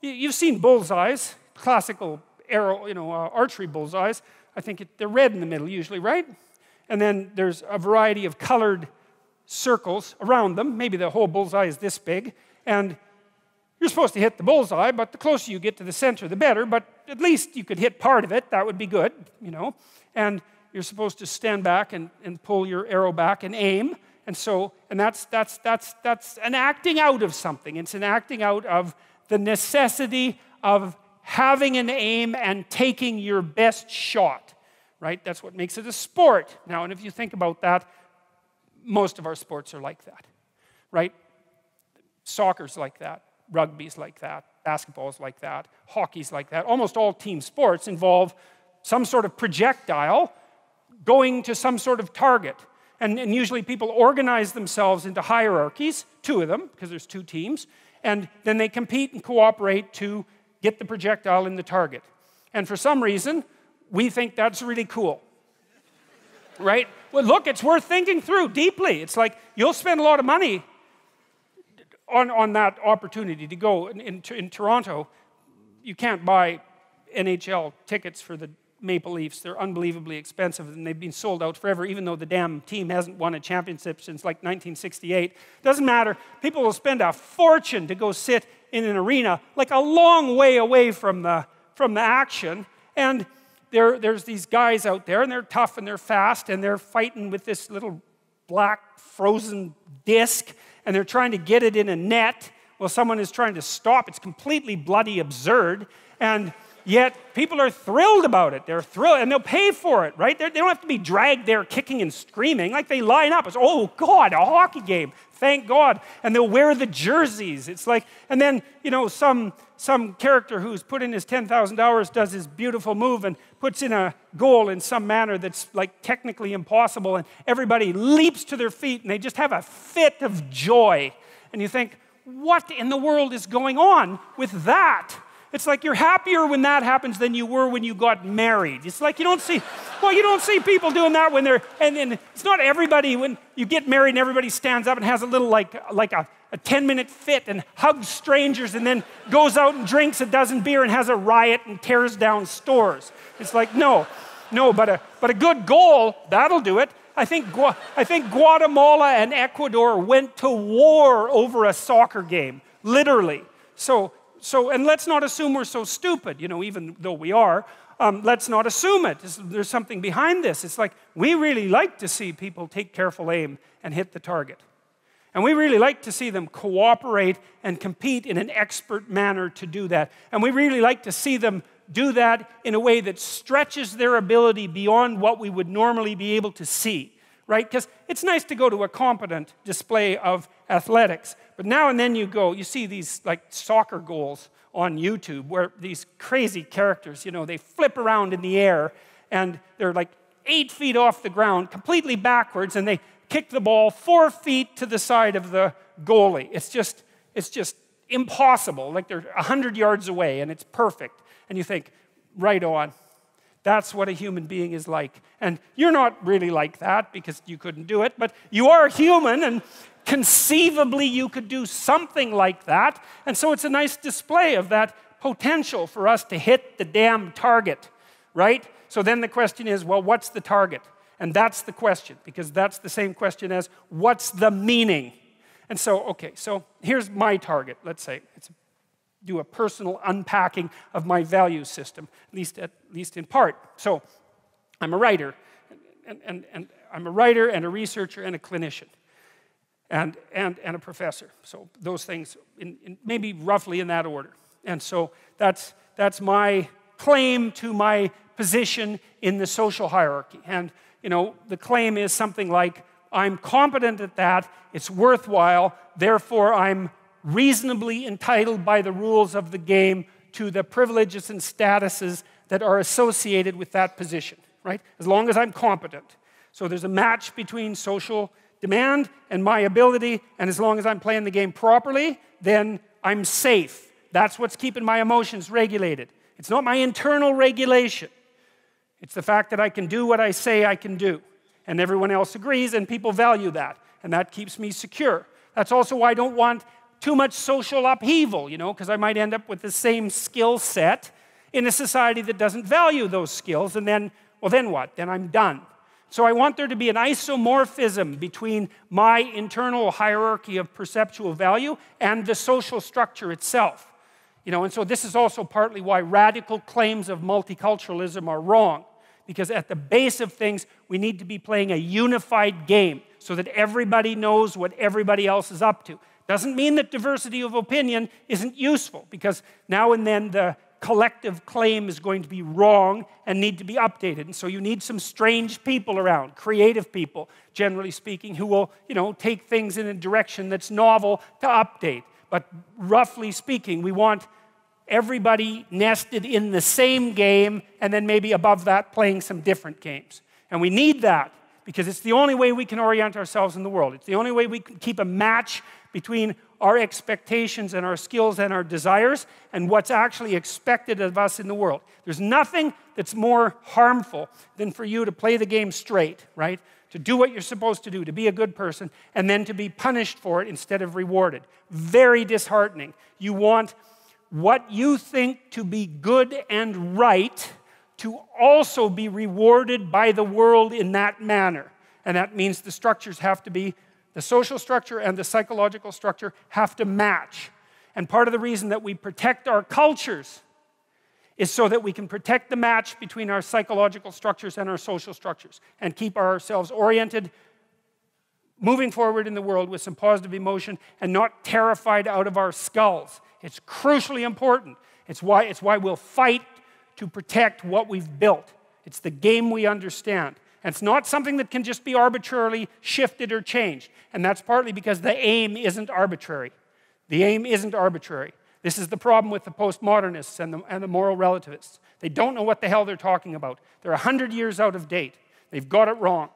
You've seen bullseyes, classical arrow, archery bullseyes. I think they're red in the middle usually, right? And then there's a variety of colored circles around them. Maybe the whole bullseye is this big. And you're supposed to hit the bullseye, but the closer you get to the center, the better. But at least you could hit part of it. That would be good, And you're supposed to stand back and pull your arrow back and aim. And so, and that's an acting out of something. It's an acting out of the necessity of having an aim and taking your best shot, right? That's what makes it a sport. Now, and if you think about that, most of our sports are like that, right? Soccer's like that. Rugby's like that. Basketball's like that. Hockey's like that. Almost all team sports involve some sort of projectile going to some sort of target. And usually people organize themselves into hierarchies, two of them, because there's two teams, and then they compete and cooperate to get the projectile in the target. And for some reason, we think that's really cool, right? Well, look, it's worth thinking through deeply. It's like you'll spend a lot of money on that opportunity to go. In Toronto, you can't buy NHL tickets for the Maple Leafs. They're unbelievably expensive, and they've been sold out forever, even though the damn team hasn't won a championship since like 1968. Doesn't matter. People will spend a fortune to go sit in an arena, like a long way away from the action. And there's these guys out there, and they're tough, and they're fast, and they're fighting with this little black frozen disc, and they're trying to get it in a net. Well, someone is trying to stop. It's completely bloody absurd. And yet people are thrilled about it. They're thrilled, and they'll pay for it, right? They don't have to be dragged there kicking and screaming. Like, they line up. It's, oh, God, a hockey game. Thank God. And they'll wear the jerseys. It's like, and then, some character who's put in his 10,000 hours does his beautiful move and puts in a goal in some manner that's like technically impossible, and everybody leaps to their feet, and they just have a fit of joy. And you think, what in the world is going on with that? It's like you're happier when that happens than you were when you got married. It's like you don't see people doing that when they're, and it's not everybody when you get married and everybody stands up and has a little like a 10-minute fit and hugs strangers and then goes out and drinks a dozen beer and has a riot and tears down stores. It's like, no, but a good goal, that'll do it. I think Guatemala and Ecuador went to war over a soccer game, literally. So, and let's not assume we're so stupid, even though we are. Let's not assume it. There's something behind this. It's like we really like to see people take careful aim and hit the target. And we really like to see them cooperate and compete in an expert manner to do that. And we really like to see them do that in a way that stretches their ability beyond what we would normally be able to see, right? Because it's nice to go to a competent display of athletics. But now and then you see these like soccer goals on YouTube where these crazy characters, they flip around in the air and they're like 8 feet off the ground, completely backwards, and they kick the ball 4 feet to the side of the goalie. It's just impossible. Like they're 100 yards away and it's perfect. And you think, right on. That's what a human being is like. And you're not really like that because you couldn't do it, but you are human, and conceivably, you could do something like that. And so it's a nice display of that potential for us to hit the damn target, right? So then the question is, well, what's the target? And that's the question, because that's the same question as, what's the meaning? And so, okay, so here's my target, let's say. Let's do a personal unpacking of my value system, at least in part. So I'm a writer, and I'm a writer and a researcher and a clinician. And a professor. So those things, in maybe roughly in that order. And so that's my claim to my position in the social hierarchy. And, the claim is something like, I'm competent at that, it's worthwhile, therefore I'm reasonably entitled by the rules of the game to the privileges and statuses that are associated with that position, right? As long as I'm competent. So there's a match between social demand and my ability, and as long as I'm playing the game properly, then I'm safe. That's what's keeping my emotions regulated. It's not my internal regulation. It's the fact that I can do what I say I can do. And everyone else agrees, and people value that. And that keeps me secure. That's also why I don't want too much social upheaval, you know, because I might end up with the same skill set in a society that doesn't value those skills, and then, well, then what? Then I'm done. So I want there to be an isomorphism between my internal hierarchy of perceptual value and the social structure itself. You know, and so this is also partly why radical claims of multiculturalism are wrong, because at the base of things, we need to be playing a unified game so that everybody knows what everybody else is up to. Doesn't mean that diversity of opinion isn't useful, because now and then the collective claim is going to be wrong and need to be updated. And so you need some strange people around, creative people, generally speaking, who will, you know, take things in a direction that's novel to update. But roughly speaking, we want everybody nested in the same game, and then maybe above that playing some different games. And we need that because it's the only way we can orient ourselves in the world. It's the only way we can keep a match between our expectations and our skills and our desires and what's actually expected of us in the world. There's nothing that's more harmful than for you to play the game straight, right? To do what you're supposed to do, to be a good person, and then to be punished for it instead of rewarded. Very disheartening. You want what you think to be good and right to also be rewarded by the world in that manner. And that means the structures have to be, the social structure and the psychological structure have to match. And part of the reason that we protect our cultures is so that we can protect the match between our psychological structures and our social structures and keep ourselves oriented, moving forward in the world with some positive emotion and not terrified out of our skulls. It's crucially important. It's why we'll fight to protect what we've built. It's the game we understand. And it's not something that can just be arbitrarily shifted or changed. And that's partly because the aim isn't arbitrary. The aim isn't arbitrary. This is the problem with the postmodernists and the moral relativists. They don't know what the hell they're talking about. They're 100 years out of date. They've got it wrong.